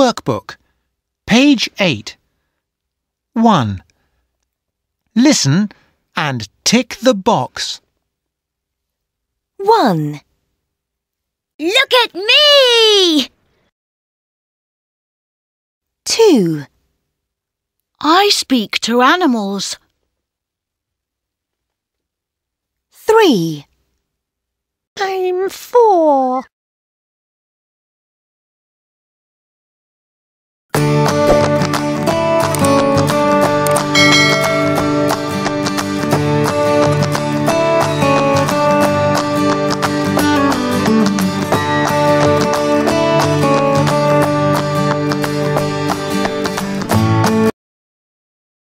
Workbook, page 8. 1. Listen and tick the box. 1. Look at me! 2. I speak to animals. 3. I'm 4.